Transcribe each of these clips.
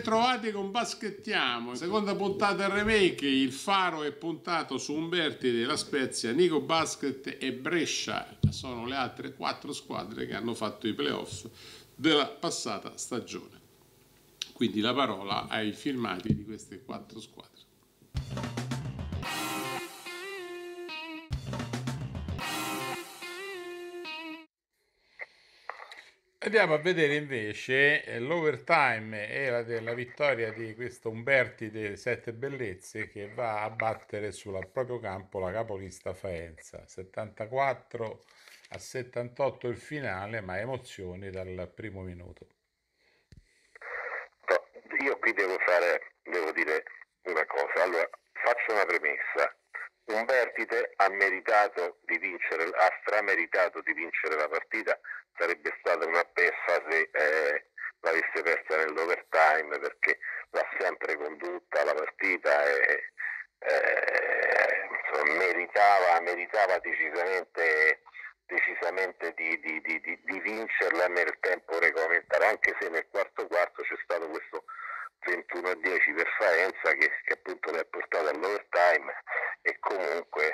Bentrovati con Baschettiamo, seconda puntata del remake. Il faro è puntato su Umbertide, La Spezia, Nico Basket e Brescia. Sono le altre 4 squadre che hanno fatto i playoff della passata stagione. Quindi la parola ai filmati di queste 4 squadre. Andiamo a vedere invece l'overtime e la vittoria di questo Umbertide Sette Bellezze, che va a battere sul proprio campo la capolista Faenza. 74-78 il finale, ma emozioni dal primo minuto. Io qui devo dire una cosa. Allora, faccio una premessa. Umbertide ha meritato di vincere, ha strameritato di vincere la partita. Sarebbe stata una beffa se l'avesse persa nell'overtime, perché l'ha sempre condotta la partita e insomma, meritava decisamente di vincerla nel tempo regolamentare, anche se nel quarto c'è stato questo 21-10 per Faenza che appunto le ha portate all'overtime, e comunque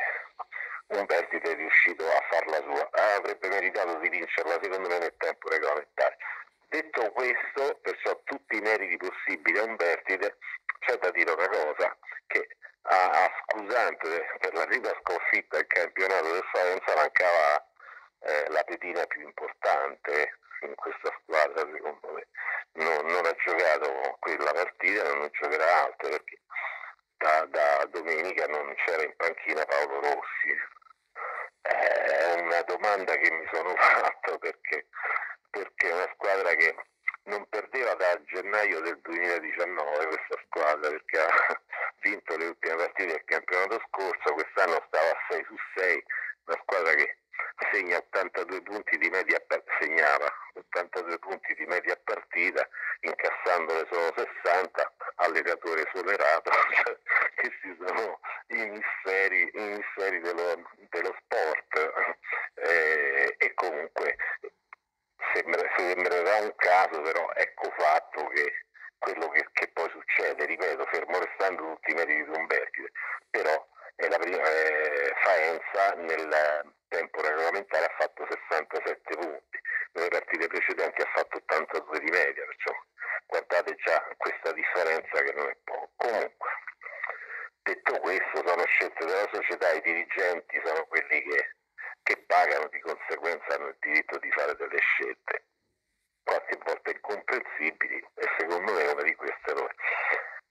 Umbertide è riuscito a farla sua. Avrebbe meritato di vincerla secondo me nel tempo regolamentare. Detto questo, perciò tutti i meriti possibili a Umbertide. C'è da dire una cosa, che a scusante per la prima sconfitta al campionato del Faenza mancava la pedina più importante in questa squadra, secondo me. Non ha giocato quella partita, non giocherà altre, perché da domenica non c'era in panchina Paolo Rossi. È una domanda che mi sono fatto, perché è una squadra che non perdeva da gennaio del 2019, questa squadra, perché ha vinto le ultime partite del campionato scorso, quest'anno stava a 6 su 6, una squadra che segna 82 punti di media, segnava 82 punti di media partita, incassandole solo 60, allenatore esonerato, questi sono i misteri dello sport, e comunque sembrerà un caso, però ecco fatto che quello che poi succede, ripeto, fermo restando tutti i meriti di Umbertide, però è la prima Faenza nel tempo regolamentare ha fatto 67 punti, nelle partite precedenti ha fatto 82 di media, perciò guardate già questa differenza che non è poco. Comunque, detto questo, sono scelte della società, i dirigenti sono quelli che pagano, di conseguenza hanno il diritto di fare delle scelte qualche volta incomprensibili, e secondo me una di queste non è.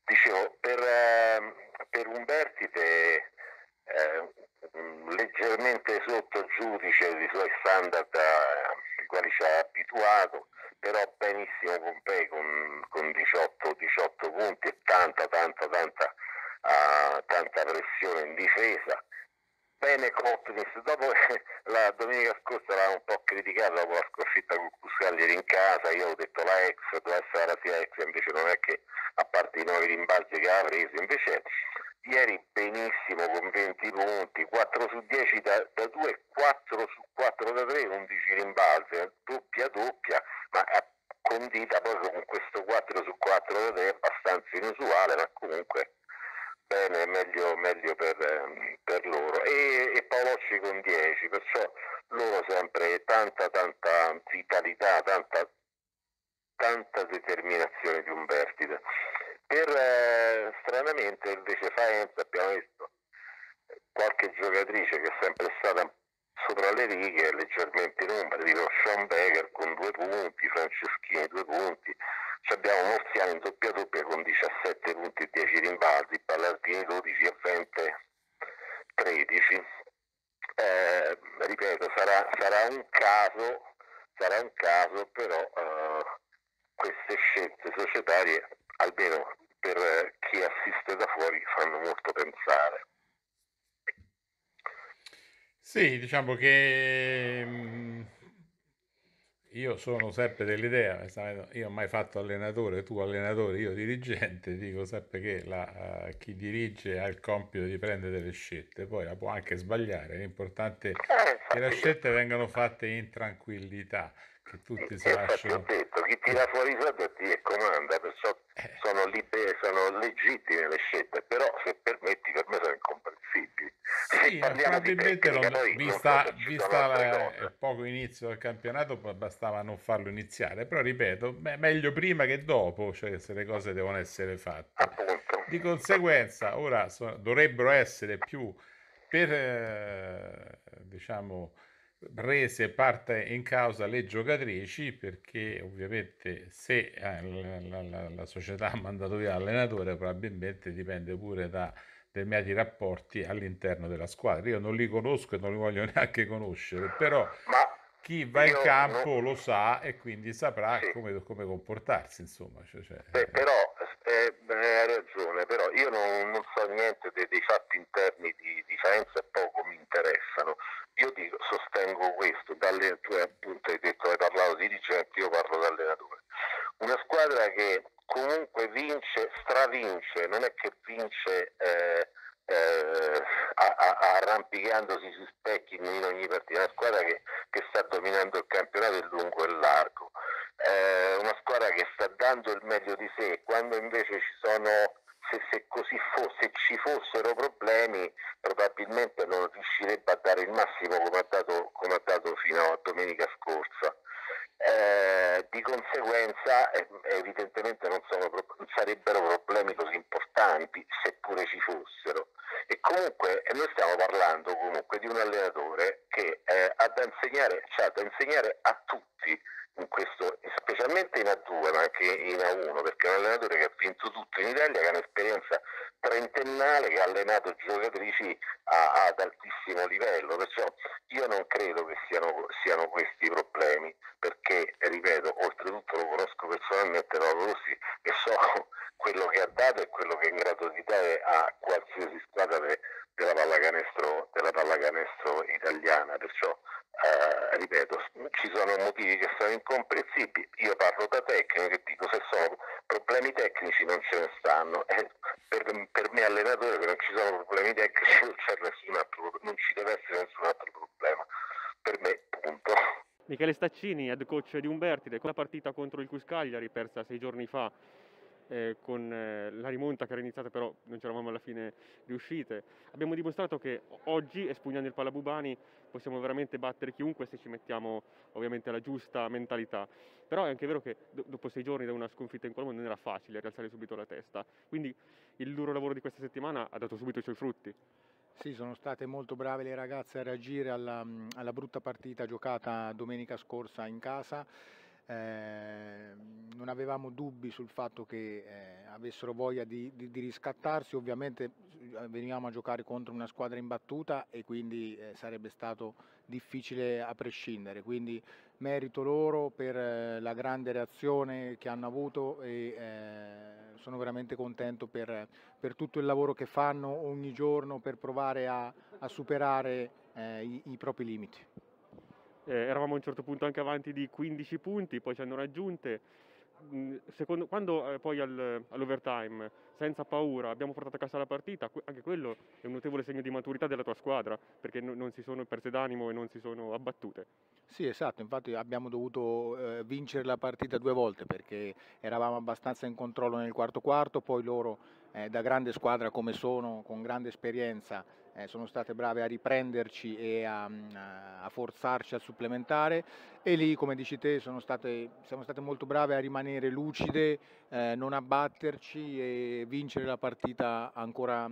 Dicevo, per Umbertide leggermente sotto giudice dei suoi standard ai quali ci ha abituato, però benissimo Pompei con 18 punti e tanta pressione in difesa. Bene Cotnis, dopo la domenica scorsa l'avevamo un po' criticato dopo la sconfitta con Cuscagliari in casa, io ho detto la ex, doveva essere la sia ex, invece non è, che a parte i 9 rimbalzi che ha preso, invece ieri benissimo con 20 punti, 4 su 10 da 2, 4 su 4 da 3, 11 rimbalzi, doppia, ma condita proprio con questo 4 su 4 da 3, abbastanza inusuale, ma comunque bene, meglio per loro, e Pacioucchi con 10, perciò loro sempre tanta vitalità, tanta determinazione di Umbertide. Stranamente invece Faenza, abbiamo visto qualche giocatrice che è sempre stata sopra le righe, leggermente in ombra, tipo Sean Becker con 2 punti, Franceschini 2 punti. Abbiamo Morziano in doppia con 17 punti e 10 rimbalzi, Ballardini 12 e 20, 13. Ripeto, sarà un caso, però queste scelte societarie, almeno per chi assiste da fuori, fanno molto pensare. Sì, diciamo che io sono sempre dell'idea, io ho mai fatto allenatore, tu allenatore, io dirigente, dico sempre che chi dirige ha il compito di prendere delle scelte, poi la può anche sbagliare, l'importante che le scelte vengano fatte in tranquillità, che tutti si lasciano. Ho detto, chi tira fuori i soldi e comanda, perciò sono libere, sono legittime le scelte, però se permetti per me sono incomprensibili. Sì, probabilmente vista il poco inizio del campionato bastava non farlo iniziare, però ripeto, meglio prima che dopo, cioè se le cose devono essere fatte. Appunto. Di conseguenza ora dovrebbero essere più diciamo rese parte in causa le giocatrici, perché ovviamente se la società ha mandato via l'allenatore probabilmente dipende pure da determinati rapporti all'interno della squadra. Io non li conosco e non li voglio neanche conoscere, però chi va in campo lo sa e quindi saprà come comportarsi, insomma. Hai ragione, però io non so niente dei fatti interni di Faenza e poco mi interessano. Io sostengo questo, tu appunto hai detto, hai parlato di dirigenti, io parlo da allenatore. Una squadra che comunque vince, stravince, non è che vince arrampicandosi su specchi in ogni partita, una squadra che sta dominando il campionato in lungo e largo, una squadra che sta dando il meglio di sé, quando invece ci sono, se così fosse, ci fossero problemi, probabilmente non riuscirebbe a dare il massimo come ha dato fino a domenica scorsa. Di conseguenza evidentemente non sarebbero problemi così importanti, seppure ci fossero, e comunque noi stiamo parlando comunque di un allenatore che ha da insegnare a tutti in questo, specialmente in A2 ma anche in A1, perché è un allenatore che ha vinto tutto in Italia, che ha un'esperienza trentennale, che ha allenato giocatrici ad altissimo livello, perciò io non credo che siano questi problemi, perché ripeto, oltretutto lo conosco personalmente Paolo Rossi e so quello che ha dato e quello che è in grado di dare a qualsiasi squadra della pallacanestro italiana, perciò ripeto, ci sono motivi che sono incomprensibili. Io parlo da tecnico e dico, se sono problemi tecnici non ce ne stanno, per me allenatore che non ci sono problemi tecnici non ci deve essere nessun altro problema, per me punto. Michele Staccini, head coach di Umbertide, con la partita contro il Cuscagliari persa 6 giorni fa, con la rimonta che era iniziata però non c'eravamo alla fine riuscite, abbiamo dimostrato che oggi, espugnando il Palabubani, possiamo veramente battere chiunque se ci mettiamo ovviamente alla giusta mentalità, però è anche vero che dopo 6 giorni da una sconfitta in quel mondo non era facile rialzare subito la testa, quindi il duro lavoro di questa settimana ha dato subito i suoi frutti. Sì, sono state molto brave le ragazze a reagire alla brutta partita giocata domenica scorsa in casa. Non avevamo dubbi sul fatto che avessero voglia di riscattarsi, ovviamente venivamo a giocare contro una squadra imbattuta e quindi sarebbe stato difficile a prescindere, quindi merito loro per la grande reazione che hanno avuto e sono veramente contento per tutto il lavoro che fanno ogni giorno per provare a superare i propri limiti. Eravamo a un certo punto anche avanti di 15 punti, poi ci hanno raggiunte. Quando poi all'overtime, senza paura, abbiamo portato a casa la partita, anche quello è un notevole segno di maturità della tua squadra, perché non si sono perse d'animo e non si sono abbattute. Sì, esatto, infatti abbiamo dovuto vincere la partita 2 volte, perché eravamo abbastanza in controllo nel quarto quarto, poi loro da grande squadra come sono, con grande esperienza, sono state brave a riprenderci e a forzarci al supplementare, e lì, come dici te, siamo state molto brave a rimanere lucide, non abbatterci e vincere la partita ancora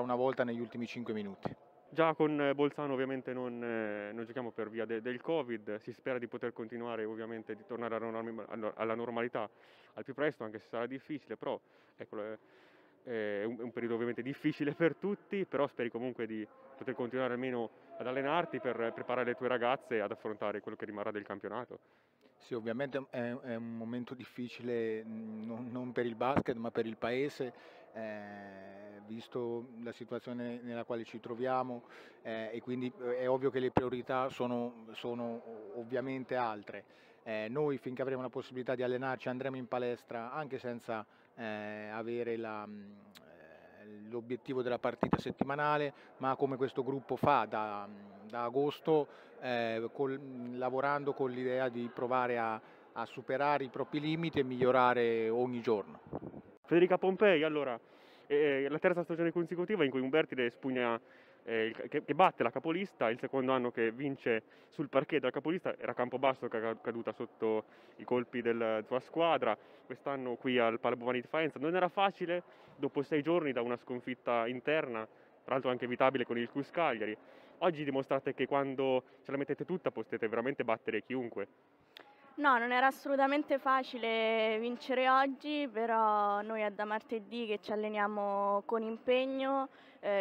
una volta negli ultimi 5 minuti. Già con Bolzano ovviamente non giochiamo per via del Covid, si spera di poter continuare, ovviamente di tornare alla normalità al più presto, anche se sarà difficile, però ecco, è un periodo ovviamente difficile per tutti, però speri comunque di poter continuare almeno ad allenarti per preparare le tue ragazze ad affrontare quello che rimarrà del campionato. Sì, ovviamente è un momento difficile non per il basket ma per il paese, visto la situazione nella quale ci troviamo, e quindi è ovvio che le priorità sono ovviamente altre. Noi finché avremo la possibilità di allenarci andremo in palestra anche senza avere l'obiettivo della partita settimanale, ma come questo gruppo fa da da agosto lavorando con l'idea di provare a superare i propri limiti e migliorare ogni giorno. Federica Pompei, allora, è la terza stagione consecutiva in cui Umbertide spugna che batte la capolista, il secondo anno che vince sul parquet della capolista, era Campobasso che era caduta sotto i colpi della sua squadra, quest'anno qui al Palabubani di Faenza. Non era facile dopo 6 giorni da una sconfitta interna, tra l'altro anche evitabile con il Cuscagliari. Oggi dimostrate che quando ce la mettete tutta potete veramente battere chiunque. No, non era assolutamente facile vincere oggi, però noi da martedì che ci alleniamo con impegno,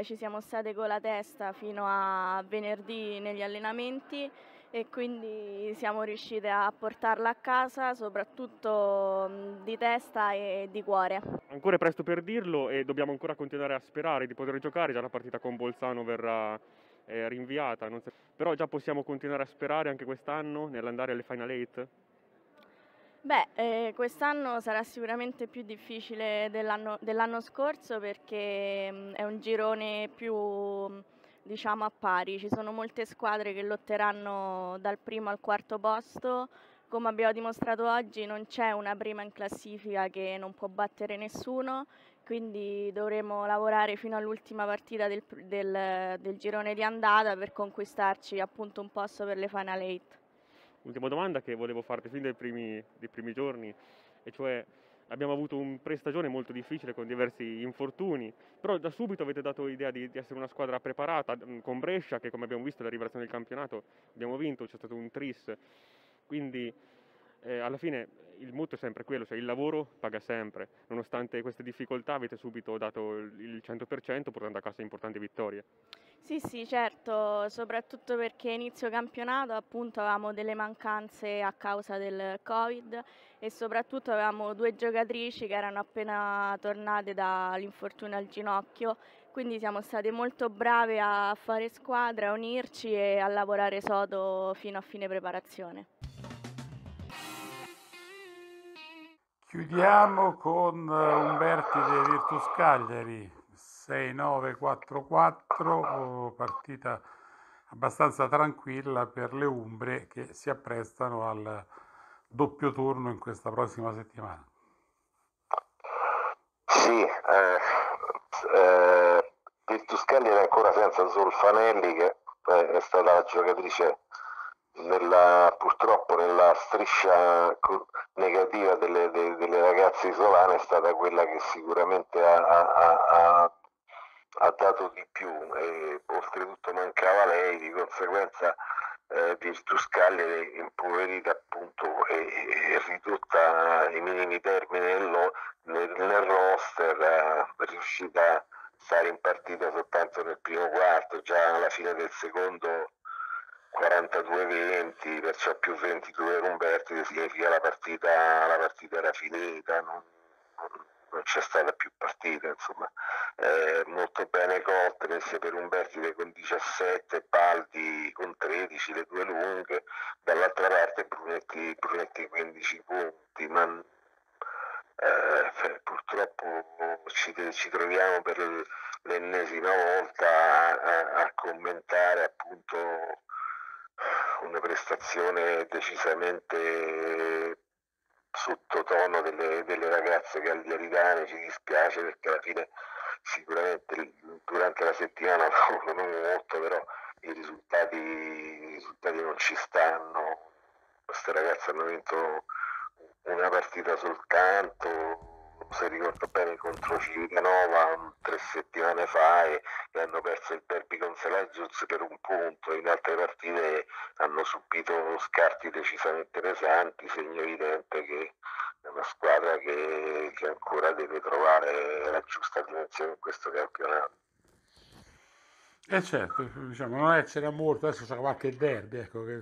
ci siamo state con la testa fino a venerdì negli allenamenti e quindi siamo riuscite a portarla a casa, soprattutto di testa e di cuore. Ancora è presto per dirlo e dobbiamo ancora continuare a sperare di poter giocare, già la partita con Bolzano verrà rinviata, non so. Però già possiamo continuare a sperare anche quest'anno nell'andare alle Final 8? Beh, quest'anno sarà sicuramente più difficile dell'anno scorso perché è un girone più, diciamo, a pari, ci sono molte squadre che lotteranno dal primo al quarto posto. Come abbiamo dimostrato oggi non c'è una prima in classifica che non può battere nessuno, quindi dovremo lavorare fino all'ultima partita del girone di andata per conquistarci appunto un posto per le Final 8. Ultima domanda che volevo farti fin dai primi giorni, e cioè abbiamo avuto un pre-stagione molto difficile con diversi infortuni, però da subito avete dato l'idea di essere una squadra preparata, con Brescia che come abbiamo visto è la rivelazione del campionato, abbiamo vinto, c'è stato un tris. Quindi alla fine il motto è sempre quello, cioè il lavoro paga sempre. Nonostante queste difficoltà avete subito dato il 100% portando a casa importanti vittorie. Sì, certo, soprattutto perché inizio campionato appunto avevamo delle mancanze a causa del Covid e soprattutto avevamo 2 giocatrici che erano appena tornate dall'infortunio al ginocchio, quindi siamo state molto brave a fare squadra, a unirci e a lavorare sodo fino a fine preparazione. Chiudiamo con Umbertide Virtus Cagliari. 6-9-4-4, partita abbastanza tranquilla per le Umbre che si apprestano al doppio turno in questa prossima settimana. Sì, Virtus Cagliari è ancora senza Zolfanelli che è stata la giocatrice purtroppo nella striscia negativa delle ragazze isolane, è stata quella che sicuramente ha dato di più e oltretutto mancava lei, di conseguenza Virtus Cagliari impoverita appunto e ridotta ai minimi termini nel roster, riuscita a stare in partita soltanto nel primo quarto, già alla fine del secondo 42-20, perciò più 22 Umbertide significa la partita era finita, non c'è stata più partita, insomma. Molto bene Cotres per Umbertide con 17, Baldi con 13, le 2 lunghe, dall'altra parte Brunetti 15 punti, ma purtroppo ci troviamo per l'ennesima volta a commentare appunto una prestazione decisamente sottotono delle ragazze cagliaritane. Ci dispiace perché alla fine sicuramente durante la settimana non molto, però i risultati non ci stanno. Queste ragazze hanno vinto una partita soltanto, se ricordo bene, contro Civitanova 3 settimane fa e hanno perso il derby con Selargius per 1 punto. In altre partite hanno subito scarti decisamente pesanti, segno evidente che è una squadra che ancora deve trovare la giusta dimensione in questo campionato. E certo, diciamo, non è, ce n'è molto, adesso c'è qualche derby, ecco, che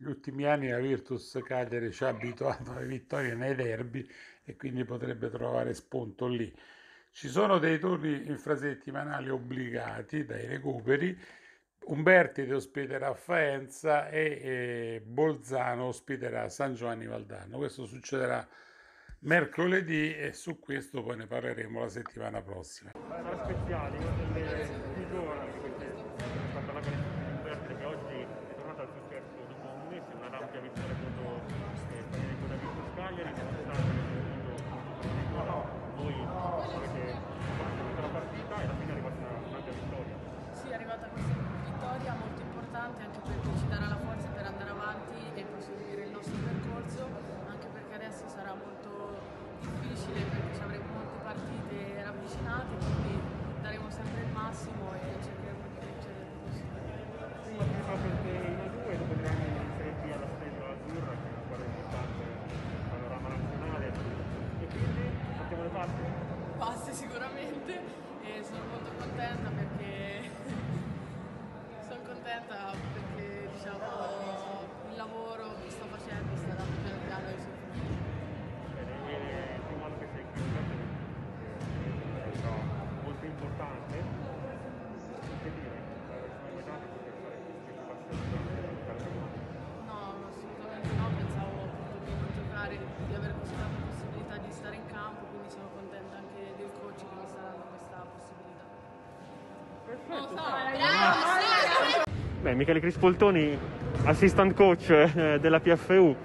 gli ultimi anni la Virtus Cagliari ci ha abituato alle vittorie nei derby e quindi potrebbe trovare spunto lì. Ci sono dei turni infrasettimanali obbligati dai recuperi. Umbertide ospiterà Faenza e Bolzano ospiterà San Giovanni Valdarno. Questo succederà mercoledì e su questo poi ne parleremo la settimana prossima. di aver questa possibilità di stare in campo, quindi sono contenta anche del coach che mi sta dando questa possibilità. Perfetto. Beh, Michele Crispoltoni, assistant coach della PFU.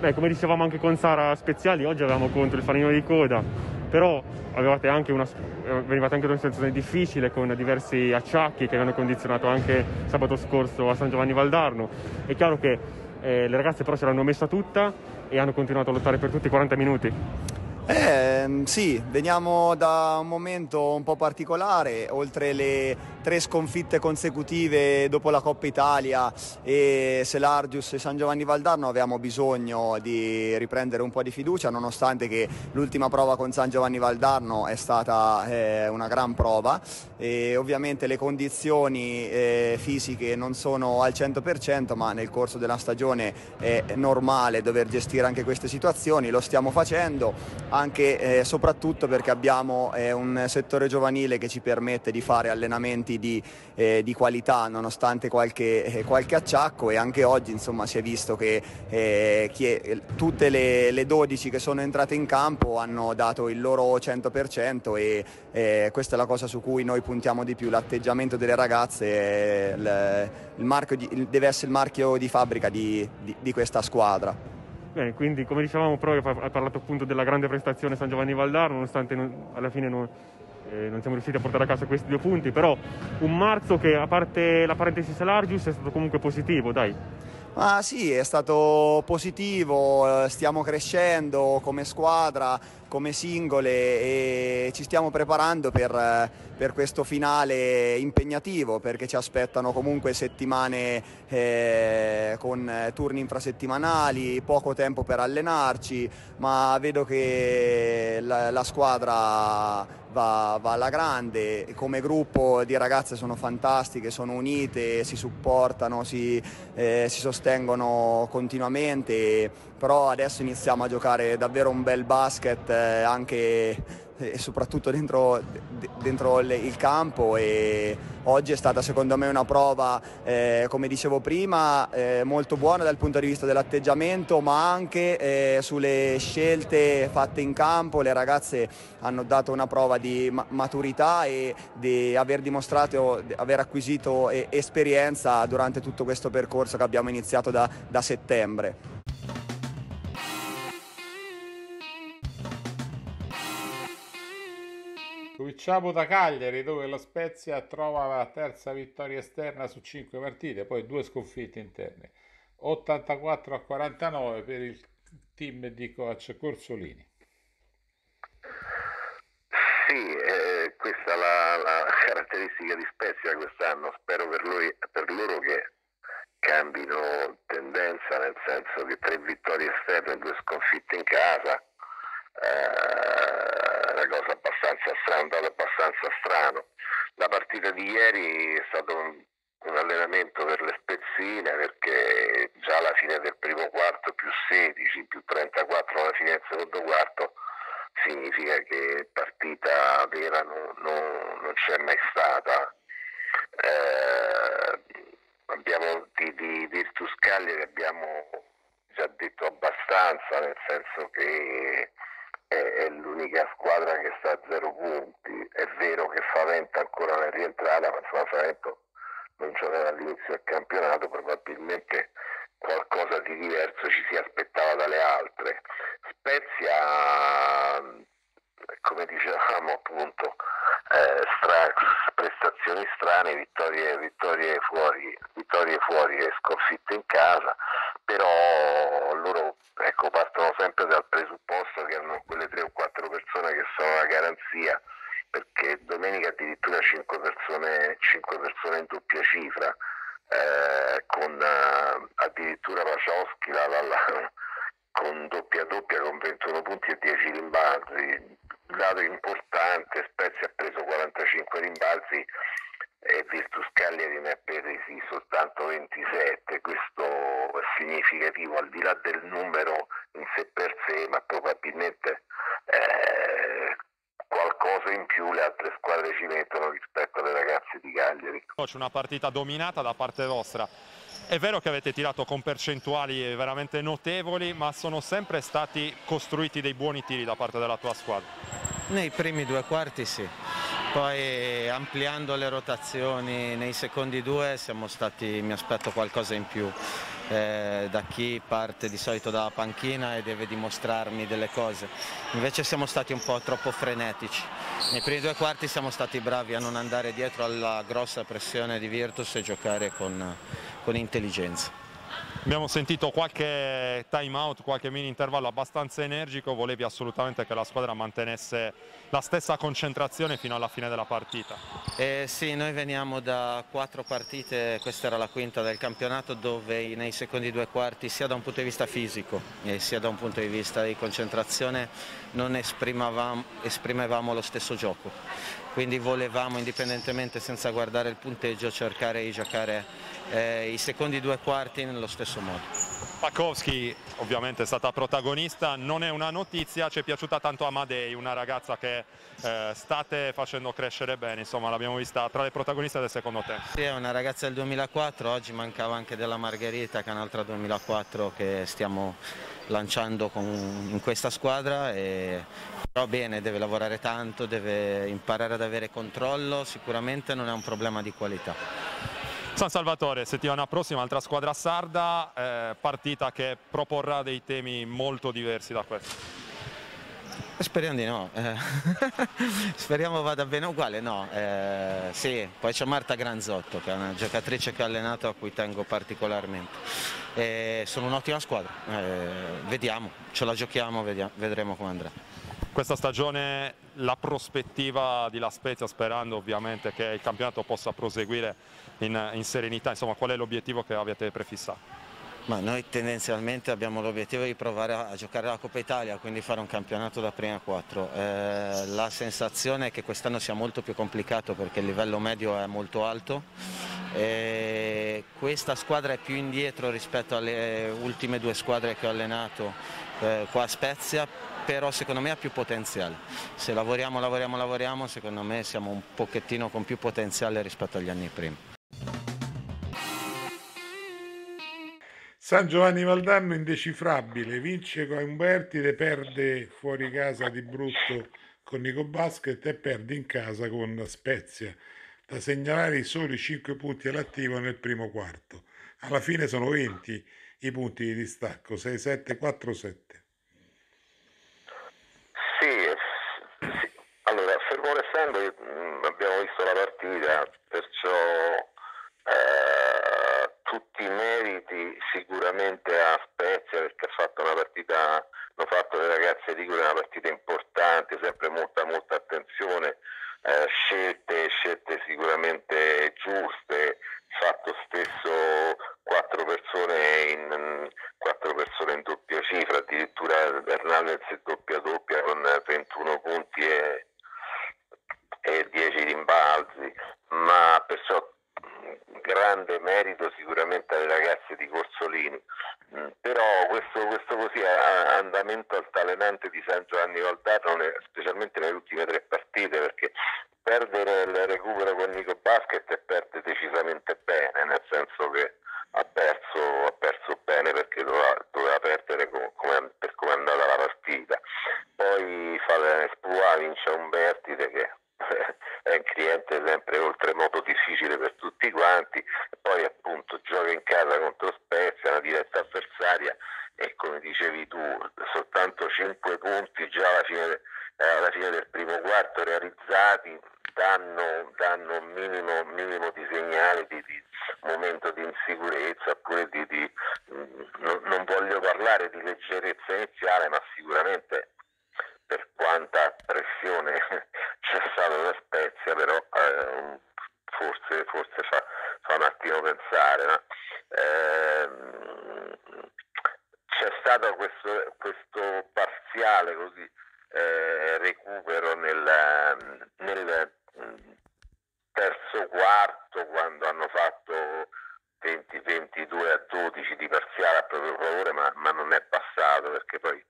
Beh, come dicevamo anche con Sara Speziali, oggi avevamo contro il fanino di coda, però avevate anche venivate anche da una situazione difficile con diversi acciacchi che avevano condizionato anche sabato scorso a San Giovanni Valdarno. È chiaro che le ragazze però ce l'hanno messa tutta e hanno continuato a lottare per tutti i 40 minuti. Sì, veniamo da un momento un po' particolare, oltre le 3 sconfitte consecutive dopo la Coppa Italia e Selargius e San Giovanni Valdarno, avevamo bisogno di riprendere un po' di fiducia, nonostante che l'ultima prova con San Giovanni Valdarno è stata una gran prova e ovviamente le condizioni fisiche non sono al 100%, ma nel corso della stagione è normale dover gestire anche queste situazioni, lo stiamo facendo. Anche soprattutto perché abbiamo un settore giovanile che ci permette di fare allenamenti di qualità nonostante qualche acciacco, e anche oggi insomma si è visto che tutte le 12 che sono entrate in campo hanno dato il loro 100% e questa è la cosa su cui noi puntiamo di più, l'atteggiamento delle ragazze, deve essere il marchio di fabbrica di questa squadra. Bene, quindi come dicevamo proprio ha parlato appunto della grande prestazione San Giovanni Valdarno, nonostante alla fine non siamo riusciti a portare a casa questi 2 punti, però un marzo che a parte la parentesi Selargius è stato comunque positivo, dai. Ah sì, è stato positivo, stiamo crescendo come squadra, come singole e ci stiamo preparando per questo finale impegnativo, perché ci aspettano comunque settimane con turni infrasettimanali, poco tempo per allenarci, ma vedo che la squadra va alla grande, come gruppo di ragazze sono fantastiche, sono unite, si supportano, si sostengono continuamente, però adesso iniziamo a giocare davvero un bel basket anche e soprattutto dentro il campo, e oggi è stata secondo me una prova come dicevo prima molto buona dal punto di vista dell'atteggiamento, ma anche sulle scelte fatte in campo le ragazze hanno dato una prova di maturità e di aver dimostrato, di aver acquisito esperienza durante tutto questo percorso che abbiamo iniziato da settembre. Cominciamo da Cagliari, dove la Spezia trova la terza vittoria esterna su 5 partite, poi 2 sconfitte interne, 84-49 per il team di coach Corsolini. Sì, questa è la caratteristica di Spezia quest'anno, spero per loro che cambino tendenza, nel senso che 3 vittorie esterne e 2 sconfitte in casa, una cosa abbastanza strana, un dato abbastanza strano. La partita di ieri è stato un allenamento per le spezzine, perché già alla fine del primo quarto più 16 più 34 alla fine del secondo quarto significa che partita vera non c'è mai stata. Abbiamo di Virtus Cagliari abbiamo già detto abbastanza, nel senso che è l'unica squadra che sta a 0 punti. È vero che Faenza ancora non è rientrata, ma insomma Faenza non c'era dall'inizio del campionato, probabilmente qualcosa di diverso ci si aspettava dalle altre. Spezia, come dicevamo appunto, prestazioni strane, vittorie fuori e sconfitte in casa, però loro ecco, partono sempre dal presupposto che hanno quelle 3 o 4 persone che sono una garanzia, perché domenica addirittura 5 persone in doppia cifra, con addirittura Pacioucchi con doppia con 21 punti e 10 rimbalzi. Dato importante, Spezia ha preso 45 rimbalzi e Virtus Cagliari ne ha presi soltanto 27, questo è significativo al di là del numero in sé per sé, ma probabilmente qualcosa in più le altre squadre ci mettono rispetto alle ragazze di Cagliari. C'è una partita dominata da parte vostra, è vero che avete tirato con percentuali veramente notevoli, ma sono sempre stati costruiti dei buoni tiri da parte della tua squadra? Nei primi due quarti sì, poi ampliando le rotazioni nei secondi due siamo stati, mi aspetto qualcosa in più da chi parte di solito dalla panchina e deve dimostrarmi delle cose. Invece siamo stati un po' troppo frenetici, nei primi due quarti siamo stati bravi a non andare dietro alla grossa pressione di Virtus e giocare con intelligenza. Abbiamo sentito qualche time out, qualche mini intervallo abbastanza energico, volevi assolutamente che la squadra mantenesse la stessa concentrazione fino alla fine della partita. Sì, noi veniamo da 4 partite, questa era la quinta del campionato, dove nei secondi due quarti sia da un punto di vista fisico e sia da un punto di vista di concentrazione non esprimevamo lo stesso gioco, quindi volevamo, indipendentemente, senza guardare il punteggio, cercare di giocare i secondi due quarti nello stesso modo. Pacowski ovviamente è stata protagonista, non è una notizia, ci è piaciuta tanto Amadei, una ragazza che state facendo crescere bene, insomma l'abbiamo vista tra le protagoniste del secondo tempo. Sì, è una ragazza del 2004, oggi mancava anche della Margherita, che è un'altra 2004 che stiamo lanciando in questa squadra, però bene, deve lavorare tanto, deve imparare ad avere controllo, sicuramente non è un problema di qualità. San Salvatore, settimana prossima, altra squadra sarda, partita che proporrà dei temi molto diversi da questo. Speriamo di no, speriamo vada bene uguale, no, sì, poi c'è Marta Granzotto che è una giocatrice che ho allenato, a cui tengo particolarmente, sono un'ottima squadra, vediamo, ce la giochiamo, vedremo come andrà. Questa stagione la prospettiva di La Spezia, sperando ovviamente che il campionato possa proseguire in serenità, insomma qual è l'obiettivo che avete prefissato? Ma noi tendenzialmente abbiamo l'obiettivo di provare a giocare la Coppa Italia, quindi fare un campionato da prima 4. La sensazione è che quest'anno sia molto più complicato perché il livello medio è molto alto. Questa squadra è più indietro rispetto alle ultime 2 squadre che ho allenato qua a Spezia, però secondo me ha più potenziale. Se lavoriamo, secondo me siamo un pochettino con più potenziale rispetto agli anni prima. San Giovanni Valdarno indecifrabile, vince con Umbertide, perde fuori casa di brutto con Nico Basket e perde in casa con La Spezia. Da segnalare i soli 5 punti all'attivo nel primo quarto. Alla fine sono 20 i punti di distacco, 6-7, 4-7. Sì, allora fermo restando abbiamo visto la partita, perciò tutti i meriti sicuramente a Spezia, perché ha fatto una partita, hanno fatto le ragazze liguri una partita importante, sempre molta attenzione, scelte sicuramente giuste, fatto stesso 4 persone in doppia cifra, addirittura Bernal nel doppia con 31 punti e 10 rimbalzi, ma perciò grande merito sicuramente alle ragazze di Corsolini, però questo così andamento altalenante di San Giovanni Valdarno, specialmente nelle ultime 3 partite, perché perdere il recupero con Nico Basket e perde decisamente bene, nel senso che ha perso bene perché doveva perdere per come è andata la partita. Poi Faenza vince Umbertide che è un cliente sempre oltremodo difficile per tutti quanti, e poi appunto gioca in casa contro Spezia, una diretta avversaria, e come dicevi tu soltanto 5 punti già alla fine del primo quarto realizzati danno un minimo di segnale di momento di insicurezza, oppure non voglio parlare di leggerezza iniziale, ma sicuramente per quanta pressione c'è stata La Spezia, però forse fa un attimo pensare, no? C'è stato questo parziale così recupero nel terzo quarto, quando hanno fatto 22-12 di parziale a proprio favore, ma non è passato perché poi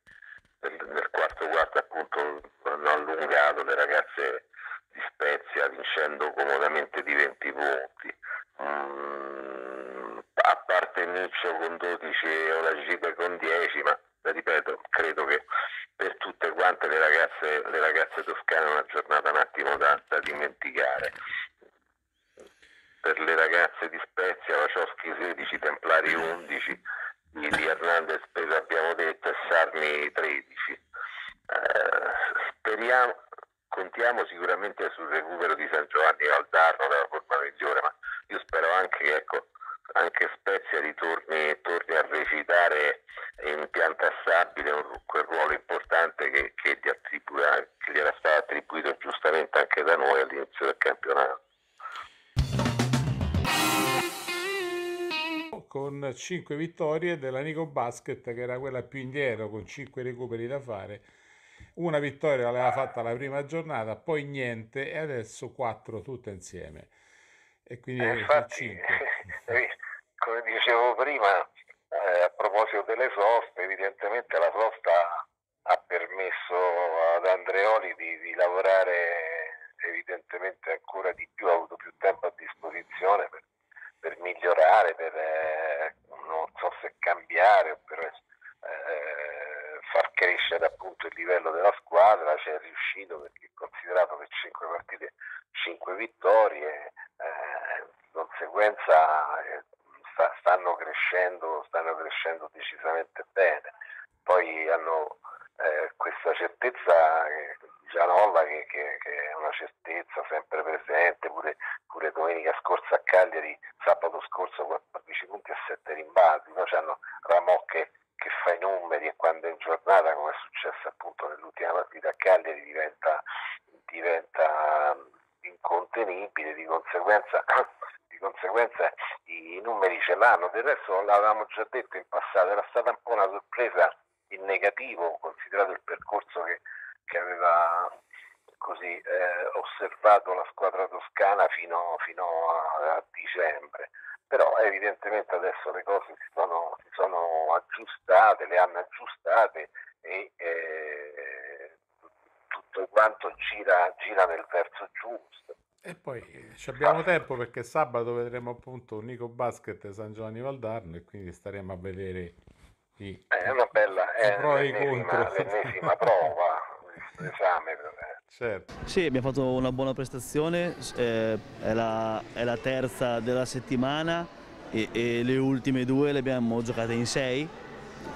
nel quarto appunto hanno allungato le ragazze inizio con 12 e la gita con 10, ma ripeto, credo che per tutte quante le ragazze toscane è una giornata un attimo da dimenticare. Per le ragazze di Spezia, Pacioucchi 16, Templari 11, di Hernandez abbiamo detto, e Sarni 13. Speriamo, contiamo sicuramente sul recupero di San Giovanni Valdarno dalla forma migliore, ma io spero anche che anche Spezia torni a recitare in pianta stabile quel ruolo importante che gli era stato attribuito giustamente anche da noi all'inizio del campionato. Con 5 vittorie della Nico Basket, che era quella più indietro, con 5 recuperi da fare. Una vittoria l'aveva fatta la prima giornata, poi niente, e adesso 4 tutte insieme. E quindi infatti, 5. Come dicevo prima, a proposito delle soste, evidentemente la sosta ha permesso ad Andreoli di lavorare evidentemente ancora di più, ha avuto più tempo a disposizione per migliorare, per non so se cambiare o per far crescere appunto il livello della squadra. Ci è riuscito, perché considerato che 5 partite, 5 vittorie, di conseguenza stanno crescendo decisamente bene. Poi hanno questa certezza Gianolla, che è una certezza sempre presente, pure domenica scorsa a Cagliari, sabato scorso 14 punti e 7 rimbalzi, no? C'hanno Ramò che fa i numeri, e quando è in giornata, come è successo appunto nell'ultima partita a Cagliari, diventa incontenibile. Di conseguenza i numeri ce l'hanno. Del resto l'avevamo già detto in passato, era stata un po' una sorpresa in negativo, considerato il percorso che aveva così osservato la squadra toscana fino a dicembre. Però evidentemente adesso le cose si sono aggiustate, le hanno aggiustate, e tutto quanto gira nel verso giusto. E poi abbiamo tempo, perché sabato vedremo appunto Nico Basket e San Giovanni Valdarno, e quindi staremo a vedere è una bella l'ennesima prova, l'esame per me. Certo. Sì, abbiamo fatto una buona prestazione, è la terza della settimana, e le ultime due le abbiamo giocate in 6,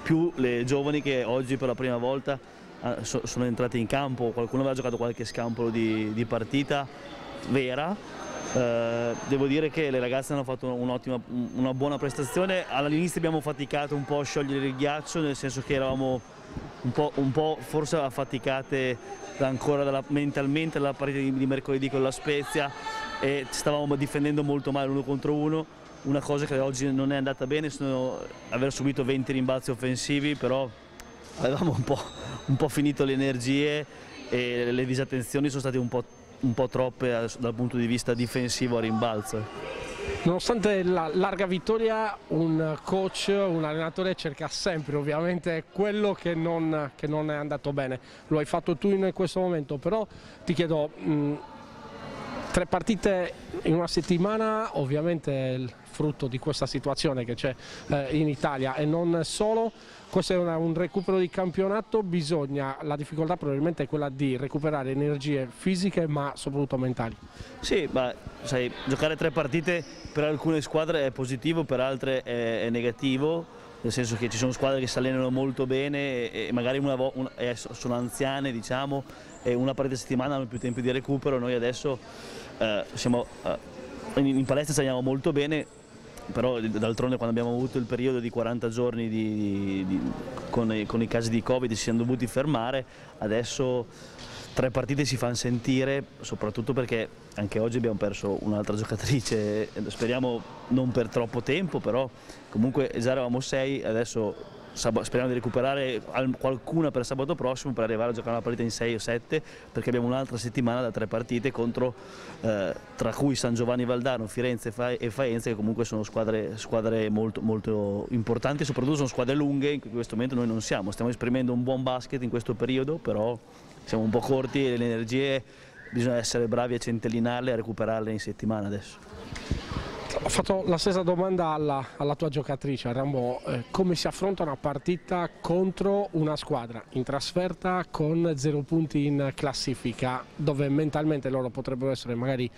più le giovani che oggi per la prima volta sono entrate in campo. Qualcuno aveva giocato qualche scampolo di partita vera. Devo dire che le ragazze hanno fatto una buona prestazione. All'inizio abbiamo faticato un po' a sciogliere il ghiaccio, nel senso che eravamo un po' forse affaticate ancora mentalmente dalla partita di mercoledì con la Spezia, e stavamo difendendo molto male uno contro uno, una cosa che oggi non è andata bene, sono aver subito 20 rimbalzi offensivi, però avevamo un po' finito le energie, e le disattenzioni sono state un po' troppe dal punto di vista difensivo a rimbalzo. Nonostante la larga vittoria, un coach, un allenatore cerca sempre ovviamente quello che non è andato bene. Lo hai fatto tu in questo momento, però ti chiedo, 3 partite in una settimana, ovviamente il frutto di questa situazione che c'è in Italia e non solo. Questo è un recupero di campionato, la difficoltà probabilmente è quella di recuperare energie fisiche ma soprattutto mentali. Sì, ma sai, giocare 3 partite per alcune squadre è positivo, per altre è negativo, nel senso che ci sono squadre che si allenano molto bene e magari sono anziane, diciamo, e una partita a settimana hanno più tempo di recupero. Noi adesso siamo in palestra, saliamo molto bene, però d'altronde quando abbiamo avuto il periodo di 40 giorni con i casi di Covid ci siamo dovuti fermare. Adesso 3 partite si fanno sentire, soprattutto perché anche oggi abbiamo perso un'altra giocatrice, speriamo non per troppo tempo, però comunque già eravamo 6, adesso speriamo di recuperare qualcuna per sabato prossimo, per arrivare a giocare una partita in 6 o 7, perché abbiamo un'altra settimana da 3 partite contro, tra cui San Giovanni Valdarno, Firenze e Faenza, che comunque sono squadre molto, molto importanti, soprattutto sono squadre lunghe. In questo momento noi non siamo, stiamo esprimendo un buon basket in questo periodo, però siamo un po' corti e le energie bisogna essere bravi a centellinarle e a recuperarle in settimana adesso. Ho fatto la stessa domanda alla tua giocatrice, Ramò. Come si affronta una partita contro una squadra in trasferta con 0 punti in classifica, dove mentalmente loro potrebbero essere magari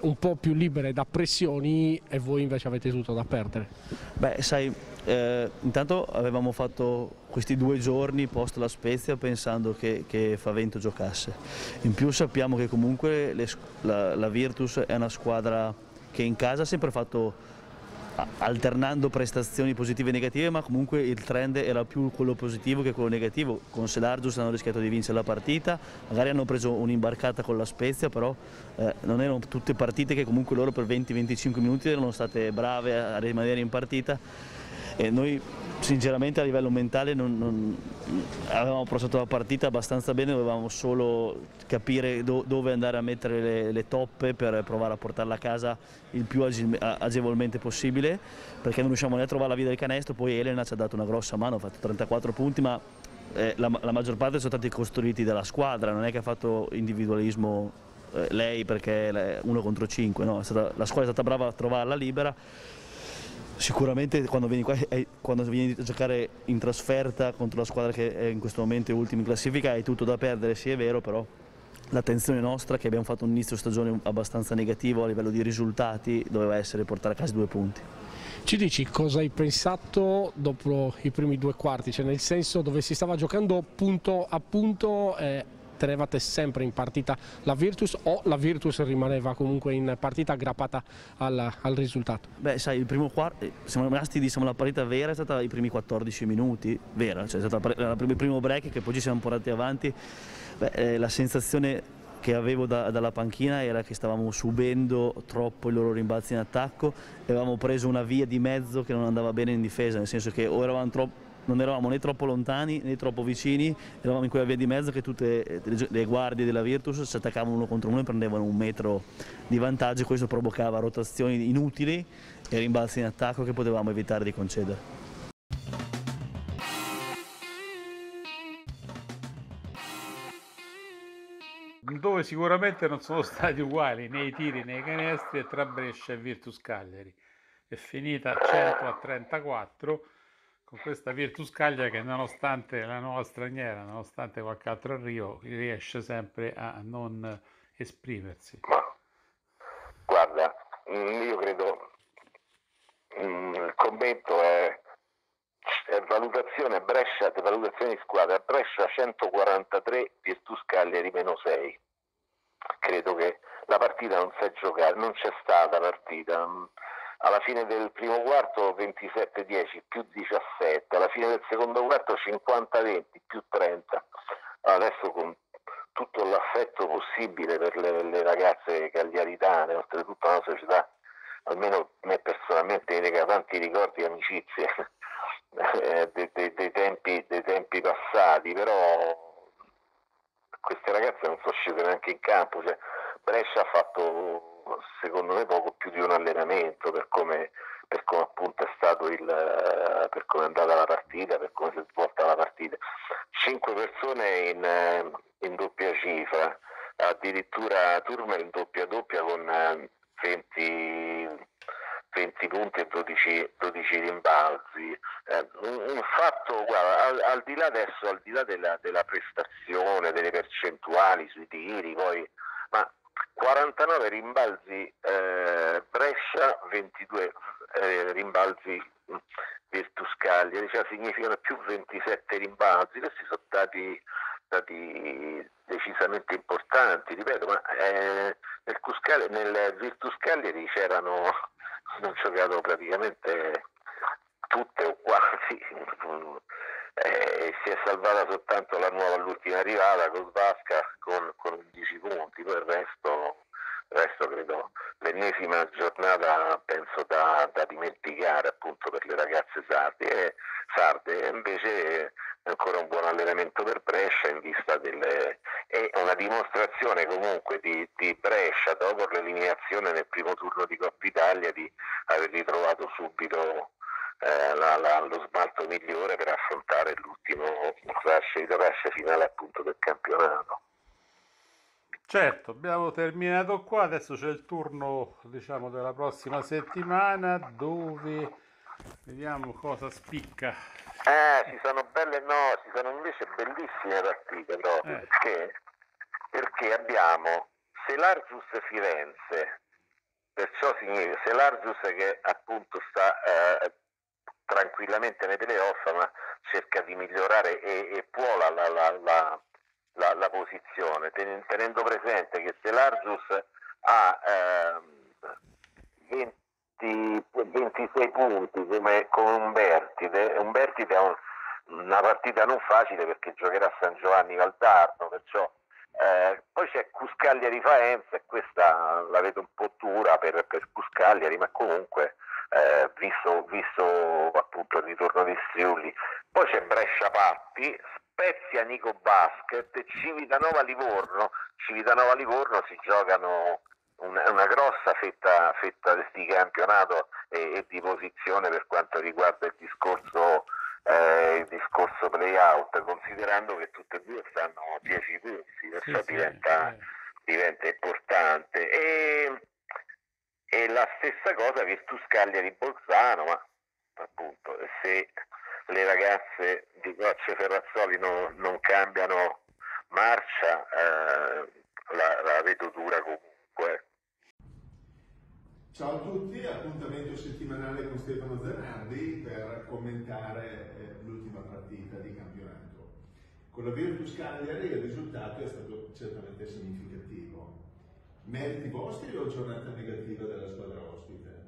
un po' più libere da pressioni e voi invece avete tutto da perdere? Beh, sai, intanto avevamo fatto questi 2 giorni post La Spezia pensando che Favento giocasse. In più sappiamo che comunque la Virtus è una squadra che in casa ha sempre fatto, alternando prestazioni positive e negative, ma comunque il trend era più quello positivo che quello negativo. Con Selargius hanno rischiato di vincere la partita, magari hanno preso un'imbarcata con La Spezia, però non erano tutte partite che comunque loro per 20-25 minuti erano state brave a rimanere in partita, e noi sinceramente a livello mentale non avevamo approcciato la partita abbastanza bene, dovevamo solo capire dove andare a mettere le toppe per provare a portarla a casa il più agevolmente possibile, perché non riusciamo né a trovare la via del canestro. Poi Elena ci ha dato una grossa mano, ha fatto 34 punti, ma la maggior parte sono stati costruiti dalla squadra, non è che ha fatto individualismo lei perché è 1 contro 5, no? La squadra è stata brava a trovarla libera. Sicuramente quando vieni qua, quando vieni a giocare in trasferta contro la squadra che è in questo momento ultima in classifica, hai tutto da perdere, sì è vero, però l'attenzione nostra, che abbiamo fatto un inizio stagione abbastanza negativo a livello di risultati, doveva essere portare a casa 2 punti. Ci dici cosa hai pensato dopo i primi 2 quarti, cioè nel senso dove si stava giocando punto a punto, tenevate sempre in partita la Virtus o la Virtus rimaneva comunque in partita aggrappata al risultato? Beh, sai, il primo quarto, siamo rimasti, diciamo, la partita vera è stata i primi 14 minuti, vera, cioè è stato il primo break che poi ci siamo portati avanti. Beh, la sensazione che avevo dalla panchina era che stavamo subendo troppo i loro rimbalzi in attacco, avevamo preso una via di mezzo che non andava bene in difesa, nel senso che o eravamo troppo, non eravamo né troppo lontani né troppo vicini, eravamo in quella via di mezzo che tutte le guardie della Virtus si attaccavano 1 contro 1 e prendevano 1 metro di vantaggio, e questo provocava rotazioni inutili e rimbalzi in attacco che potevamo evitare di concedere. Dove sicuramente non sono stati uguali nei tiri nei canestri tra Brescia e Virtus Cagliari. È finita 100-34. Con questa Virtus Cagliari che, nonostante la nuova straniera, nonostante qualche altro arrivo, riesce sempre a non esprimersi. Ma guarda, io credo il commento è valutazione Brescia, valutazione di squadra. Brescia 143, Virtus Cagliari -6. Credo che la partita non si è giocata, non c'è stata partita. Alla fine del primo quarto 27-10 più 17, alla fine del secondo quarto 50-20 più 30. Adesso con tutto l'affetto possibile per le ragazze cagliaritane, oltretutto una società, almeno me personalmente, nega tanti ricordi e amicizie dei tempi passati, però queste ragazze non sono scese neanche in campo, cioè, Brescia ha fatto secondo me poco più di un allenamento per come appunto è stato per come è andata la partita, per come si è svolta la partita. 5 persone in doppia cifra, addirittura Turma in doppia con 20 punti e 12 rimbalzi. Un fatto, guarda, al di là adesso, al di là della prestazione, delle percentuali sui tiri, poi, ma 49 rimbalzi Brescia, 22 rimbalzi Virtus Cagliari, cioè significano più 27 rimbalzi. Questi sono stati decisamente importanti, ripeto, ma nel Virtus Cagliari c'erano, hanno giocato praticamente tutte o quasi, si è salvata soltanto la nuova, l'ultima arrivata con Vasca con 10 punti, poi il resto credo l'ennesima giornata, penso da dimenticare appunto per le ragazze sarde. Invece ancora un buon allenamento per Brescia in vista è una dimostrazione comunque di Brescia dopo l'eliminazione nel primo turno di Coppa Italia di aver ritrovato subito lo smalto migliore per affrontare l'ultimo clash finale appunto del campionato. Certo, abbiamo terminato qua, adesso c'è il turno, diciamo, della prossima settimana, dove vediamo cosa spicca. Ci sono belle, no, ci sono invece bellissime partite, no? Perché abbiamo Selargius Firenze, perciò significa Selargius che appunto sta tranquillamente nei playoff, ma cerca di migliorare e può la posizione, tenendo presente che Selargius ha 26 punti come Umbertide. Umbertide ha una partita non facile perché giocherà a San Giovanni Valdarno, perciò poi c'è Cuscagliari Faenza, e questa la vedo un po' dura per Cuscagliari, ma comunque visto appunto il ritorno di Striuli. Poi c'è Brescia Patti, Spezia Nico Basket, Civitanova Livorno si giocano una grossa fetta di campionato e di posizione per quanto riguarda il discorso play-out, considerando che tutte e due stanno a 10 punti, perciò diventa importante. E la stessa cosa Virtus Cagliari di Bolzano, ma appunto se le ragazze di Coach Ferrazzoli non cambiano marcia, la vedo dura comunque. Ciao a tutti, appuntamento settimanale con Stefano Zanardi per commentare l'ultima partita di campionato. Con la Virtus Cagliari il risultato è stato certamente significativo. Meriti vostri o giornata negativa della squadra ospite?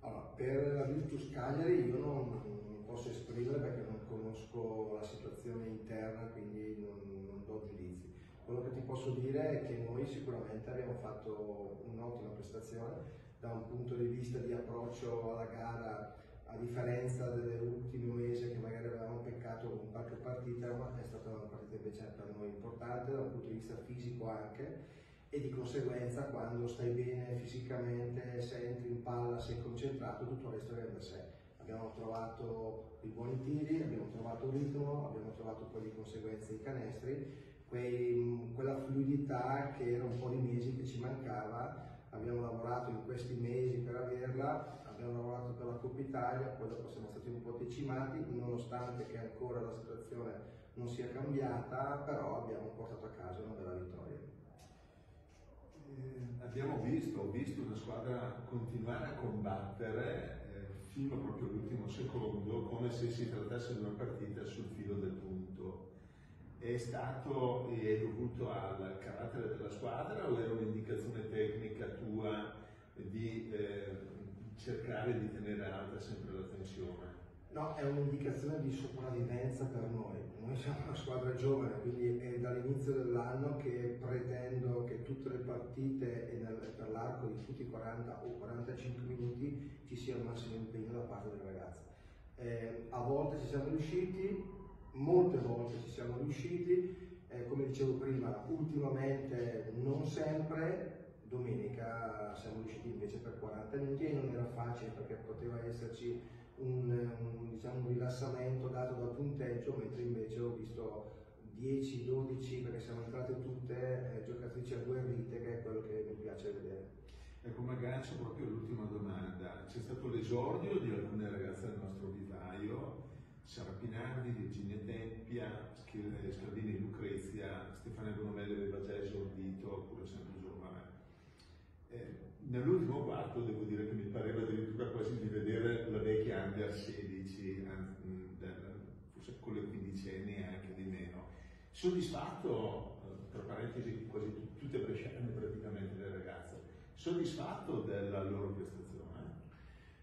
Allora, per la Virtus Cagliari io non posso esprimere perché non conosco la situazione interna, quindi non do giudizi. Quello che ti posso dire è che noi sicuramente abbiamo fatto un'ottima prestazione da un punto di vista di approccio alla gara, a differenza dell'ultimo mese che magari avevamo peccato con qualche partita, ma è stata una partita invece per noi importante da un punto di vista fisico anche, e di conseguenza quando stai bene fisicamente, sei entri in palla, sei concentrato, tutto il resto viene da sé. Abbiamo trovato i buoni tiri, abbiamo trovato il ritmo, abbiamo trovato poi di conseguenza i canestri, quella fluidità che era un po' di mesi che ci mancava. Abbiamo lavorato in questi mesi per averla, abbiamo lavorato per la Coppa Italia, poi dopo siamo stati un po' decimati, nonostante che ancora la situazione non sia cambiata, però abbiamo portato a casa una bella vittoria. Ho visto una squadra continuare a combattere fino proprio all'ultimo secondo, come se si trattasse di una partita sul filo del punto. È stato e è dovuto al carattere della squadra o era un'indicazione tecnica tua di cercare di tenere alta sempre la tensione? No, è un'indicazione di sopravvivenza per noi. Noi siamo una squadra giovane, quindi è dall'inizio dell'anno che pretendo che tutte le partite e per l'arco di tutti i 40 o 45 minuti ci sia il massimo impegno da parte delle ragazze. A volte ci siamo riusciti. Molte volte ci siamo riusciti, come dicevo prima, ultimamente non sempre, domenica siamo riusciti invece per 40 minuti e non era facile perché poteva esserci un rilassamento dato dal punteggio, mentre invece ho visto 10-12 perché siamo entrate tutte giocatrici agguerrite, che è quello che mi piace vedere. Ecco, magari c'è proprio l'ultima domanda, c'è stato l'esordio di alcune ragazze del nostro vivaio, Sara Pinardi, Virginia Teppia, Scardini, Lucrezia, Stefano Zanardi aveva già esordito, pure sempre giovane. Nell'ultimo quarto devo dire che mi pareva addirittura quasi di vedere la vecchia Under 16, forse con le quindicenni anche di meno. Soddisfatto, tra parentesi quasi tutte bresciane praticamente le ragazze, soddisfatto della loro prestazione?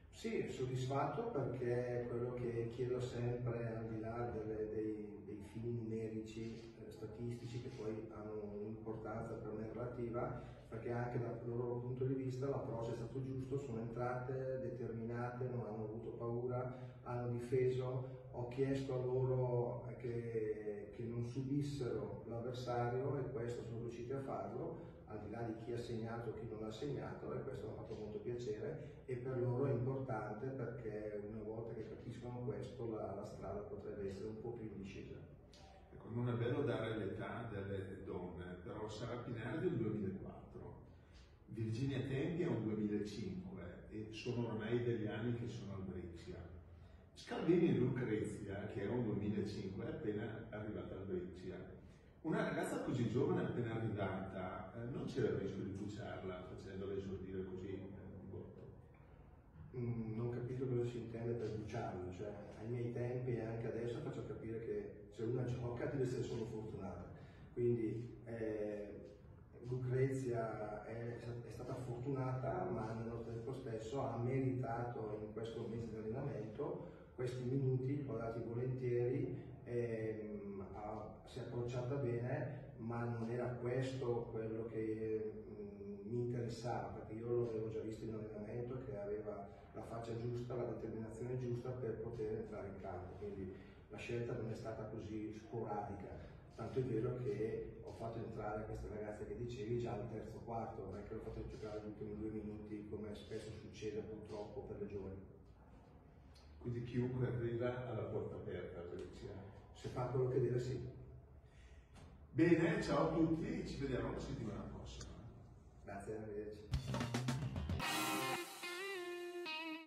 Sì, soddisfatto perché quello che chiedo sempre, al di là dei fini numerici, statistici, che poi hanno un'importanza per me relativa, perché anche dal loro punto di vista l'approccio è stato giusto, sono entrate determinate, non hanno avuto paura, hanno difeso. Ho chiesto a loro che non subissero l'avversario e questo sono riusciti a farlo, al di là di chi ha segnato o chi non ha segnato, e questo mi ha fatto molto piacere e per loro è importante perché una volta che capiscono questo la strada potrebbe essere un po' più in discesa. Ecco, non è bello dare l'età delle donne, però Sara Pinardi è un 2004, Virginia Teppia è un 2005 e sono ormai degli anni che sono al Brescia. Scardini e Lucrezia, che era un 2005, è appena arrivata al Brescia. Una ragazza così giovane appena arrivata, non c'era il rischio di bruciarla facendola esordire così di botto? Non capisco cosa si intende per bruciarla, cioè ai miei tempi e anche adesso faccio capire che se una gioca deve essere solo fortunata. Quindi Lucrezia è stata fortunata, ma nello tempo stesso ha meritato in questo mese di allenamento questi minuti, l'ho dati volentieri, si è approcciata bene, ma non era questo quello che mi interessava, perché io l'avevo già visto in allenamento che aveva la faccia giusta, la determinazione giusta per poter entrare in campo, quindi la scelta non è stata così sporadica. Tanto è vero che ho fatto entrare queste ragazze che dicevi già al terzo quarto, non è che l'ho fatto giocare gli ultimi 2 minuti come spesso succede purtroppo per le giovani. Quindi chiunque arriva alla porta aperta, se fa quello che deve, sì. Bene, ciao a tutti, ci vediamo la settimana prossima. Grazie, arrivederci.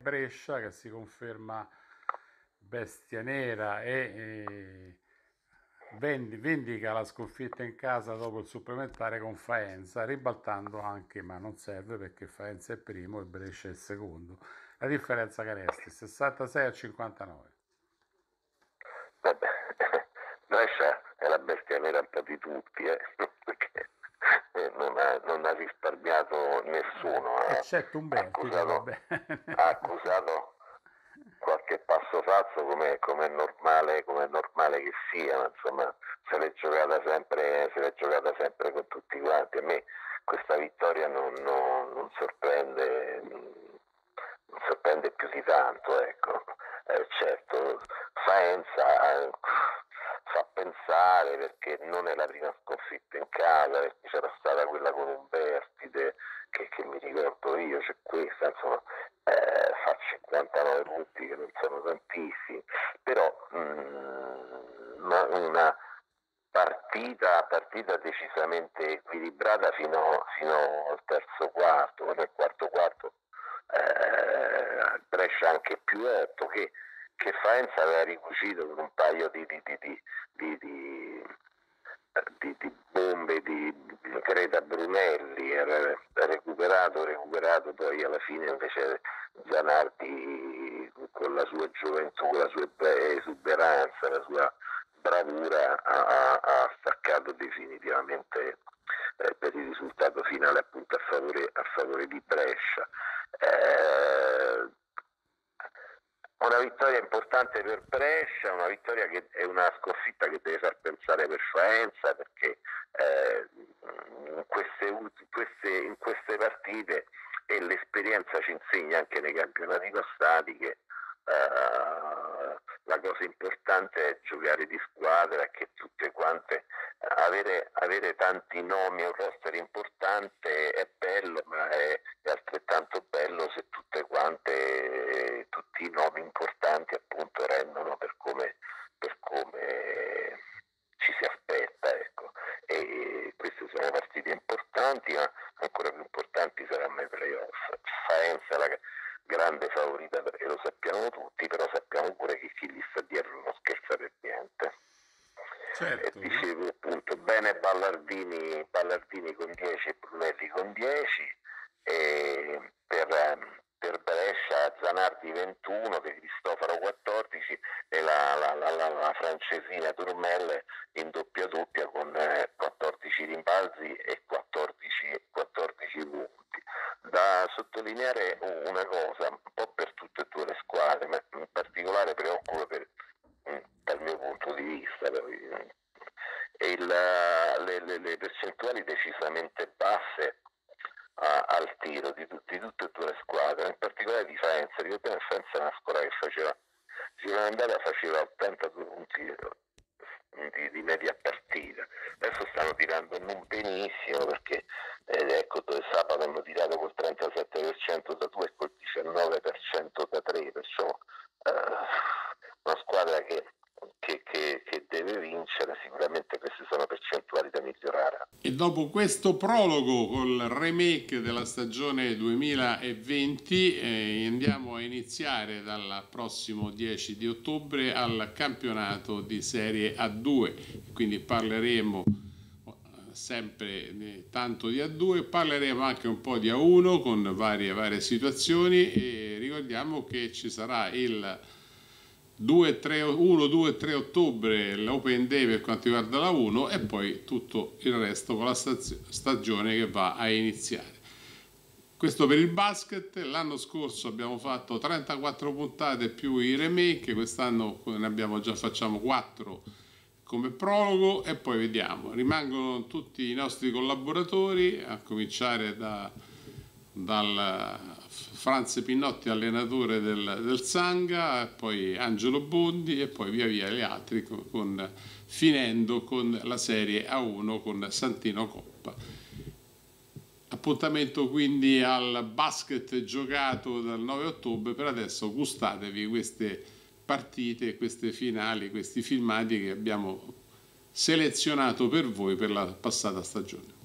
Brescia che si conferma bestia nera e vendica la sconfitta in casa dopo il supplementare con Faenza, ribaltando anche, ma non serve perché Faenza è primo e Brescia è il secondo, la differenza che resta 66-59. Vabbè, Brescia è la bestia nera un po' di tutti, perché non ha risparmiato nessuno, eccetto Umbertide, ha accusato qualche passo falso, come è normale che sia, ma insomma se l'è giocata sempre con tutti quanti. A me questa vittoria non sorprende più di tanto, ecco. Certo, Faenza fa pensare perché non è la prima sconfitta in casa, perché c'era stata quella con Umbertide che mi ricordo io, c'è questa, insomma fa 59 punti che non sono tantissimi, però una partita decisamente equilibrata fino al terzo quarto, nel quarto quarto Brescia anche più 8 che Faenza aveva ricucito con un paio di bombe di Greta Brunelli, era recuperato poi alla fine invece Gianardi con la sua gioventù, la sua esuberanza, la sua bravura ha staccato definitivamente per il risultato finale, appunto a favore di Brescia. Una vittoria importante per Brescia, una vittoria che è una sconfitta che deve far pensare per Faenza, perché in queste partite, e l'esperienza ci insegna anche nei campionati passati, che la cosa importante è giocare di squadra, che tutte quante avere tanti nomi e un roster importante è bello, ma è altrettanto bello se tutti i nomi importanti appunto rendono per come ci si aspetta, ecco. E queste sono partite importanti, ma ancora più importanti saranno i playoff. Faenza la grande favorita, e lo sappiamo tutti, però sappiamo pure che chi gli sta dietro non scherza per niente. Certo. E dicevo appunto, bene Ballardini con 10 e Brunelli con 10, e per Brescia Zanardi 21, De Cristofaro 14 e la francesina Turmelle in doppia con 14 rimbalzi e 14 punti. Da sottolineare una cosa, un po' per tutte e due le squadre, ma in particolare preoccupa dal mio punto di vista, le percentuali decisamente basse al tiro di tutte e due le squadre, in particolare di Faenza. Ricordiamo che Faenza è una squadra che faceva 82 punti di media partita, adesso stanno tirando non benissimo, perché ecco, dove sabato hanno tirato col 37% da 2 e col 19% da 3, perciò una squadra che deve vincere, sicuramente queste sono percentuali da migliorare. E dopo questo prologo col remake della stagione 2020 andiamo a iniziare dal prossimo 10 di ottobre al campionato di Serie A2, quindi parleremo sempre tanto di A2, parleremo anche un po' di A1 con varie situazioni, e ricordiamo che ci sarà il 1-2-3 ottobre l'Open Day per quanto riguarda la 1 e poi tutto il resto con la stagione che va a iniziare. Questo per il basket. L'anno scorso abbiamo fatto 34 puntate più i remake, quest'anno ne abbiamo già, facciamo 4 come prologo e poi vediamo. Rimangono tutti i nostri collaboratori, a cominciare dal Franz Pinotti, allenatore del Sanga, poi Angelo Bondi e poi via via gli altri, finendo con la Serie A1 con Santino Coppa. Appuntamento quindi al basket giocato dal 9 ottobre. Per adesso gustatevi queste partite, queste finali, questi filmati che abbiamo selezionato per voi per la passata stagione.